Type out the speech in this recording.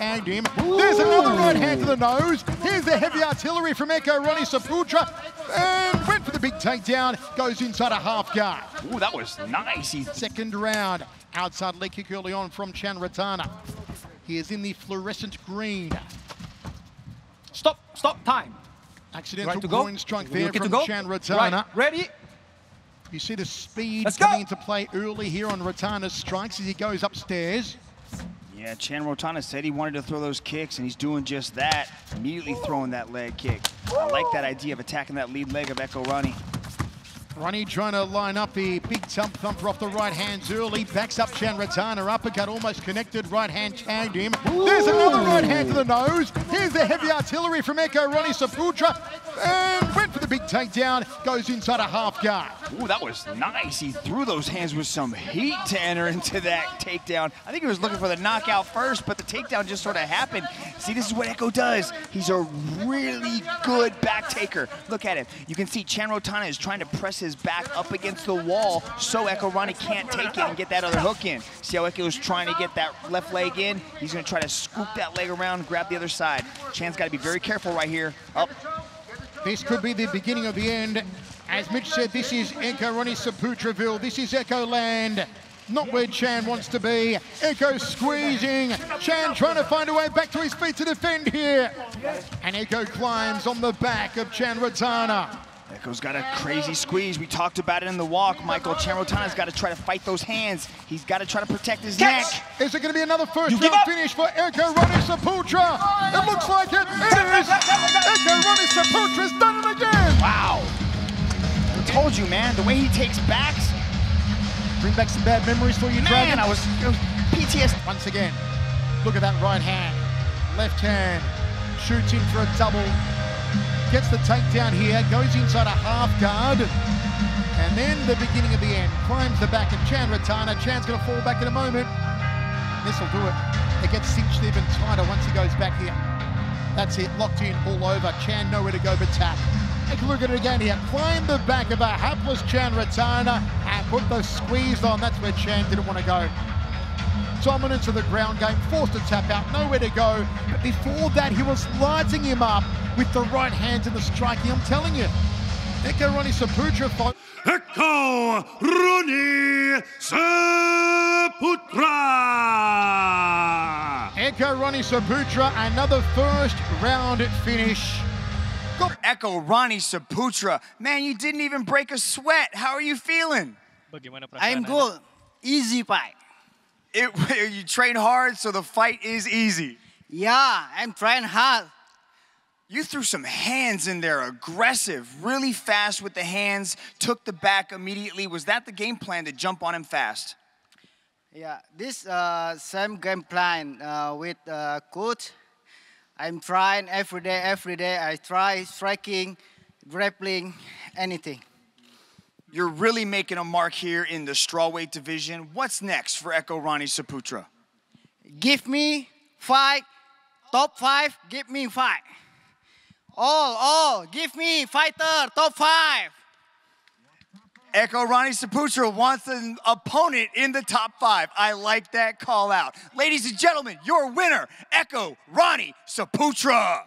And him. There's another right hand to the nose. Here's the heavy artillery from Eko Roni Saputra. And went for the big takedown. Goes inside a half guard. Ooh, that was nice. Second round. Outside leg kick early on from Chan Rothana. He is in the fluorescent green. Stop time. Accidental groin strike there from Chan Rothana. Right. Ready? You see the speed coming into play early here on Rothana's strikes as he goes upstairs. Yeah, Chan Rothana said he wanted to throw those kicks, and he's doing just that, immediately throwing that leg kick. I like that idea of attacking that lead leg of Eko Roni. Roni trying to line up the big thumper off the right hands early. Backs up Chan Rothana, uppercut almost connected, right hand tagged him. There's another right hand to the nose. Here's the heavy artillery from Eko Roni Saputra. And went for the big takedown, goes inside a half guard. Ooh, that was nice. He threw those hands with some heat to enter into that takedown. I think he was looking for the knockout first, but the takedown just sort of happened. See, this is what Eko does. He's a really good back taker. Look at him. You can see Chan Rothana is trying to press his back up against the wall so Eko Roni can't take it and get that other hook in. See how Eko was trying to get that left leg in? He's going to try to scoop that leg around, grab the other side. Chan's got to be very careful right here. Up. This could be the beginning of the end. As Mitch said, this is Eko Roni Saputraville. This is Eko land. Not where Chan wants to be. Eko squeezing. Chan trying to find a way back to his feet to defend here. And Eko climbs on the back of Chan Rothana. Eko's got a crazy squeeze. We talked about it in the walk, Michael. Chan Rothana's got to try to fight those hands. He's got to try to protect his neck. Is it going to be another first round finish for Eko Roni Saputra? It looks like it. It is. Eko Roni Saputra's done it again. Wow. I told you, man. The way he takes backs. Bring back some bad memories for you, Dragon. Man, I was PTSD. Once again, look at that right hand. Left hand. Shoots in for a double. Gets the takedown here, goes inside a half guard, and then the beginning of the end. Climbs the back of Chan Rothana. Chan's going to fall back in a moment. This will do it. It gets cinched even tighter once he goes back here. That's it, locked in, all over. Chan nowhere to go but tap. Take a look at it again here. Climb the back of a hapless Chan Rothana and put the squeeze on. That's where Chan didn't want to go. Dominance of the ground game, forced to tap out, nowhere to go. But before that, he was lighting him up with the right hands and the striking. I'm telling you, Eko Roni Saputra fought. Eko Roni Saputra! Eko Roni Saputra, another first round finish. Eko Roni Saputra, man, you didn't even break a sweat. How are you feeling? I'm good. Easy fight. You train hard, so the fight is easy. Yeah, I'm trying hard. You threw some hands in there, aggressive, really fast with the hands, took the back immediately. Was that the game plan, to jump on him fast? Yeah, this same game plan with coach. I'm trying every day. I try striking, grappling, anything. You're really making a mark here in the strawweight division. What's next for Eko Roni Saputra? Give me fight, top five, give me fight. All, give me fighter, top five. Eko Roni Saputra wants an opponent in the top five. I like that call out. Ladies and gentlemen, your winner, Eko Roni Saputra.